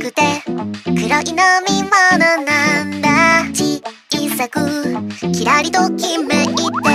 くて黒い飲み物なんだ。小さくキラリときめいて